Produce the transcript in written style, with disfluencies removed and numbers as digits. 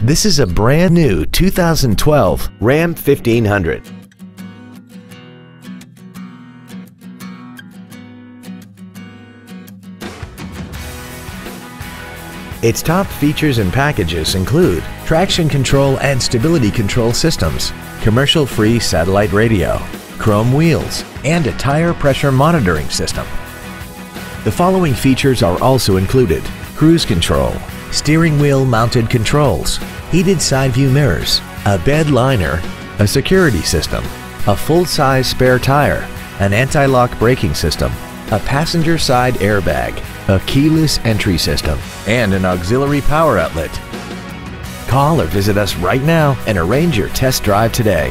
This is a brand new 2012 Ram 1500. Its top features and packages include traction control and stability control systems, commercial-free satellite radio, chrome wheels, and a tire pressure monitoring system. The following features are also included: cruise control, steering wheel mounted controls, heated side view mirrors, a bed liner, a security system, a full-size spare tire, an anti-lock braking system, a passenger side airbag, a keyless entry system, and an auxiliary power outlet. Call or visit us right now and arrange your test drive today.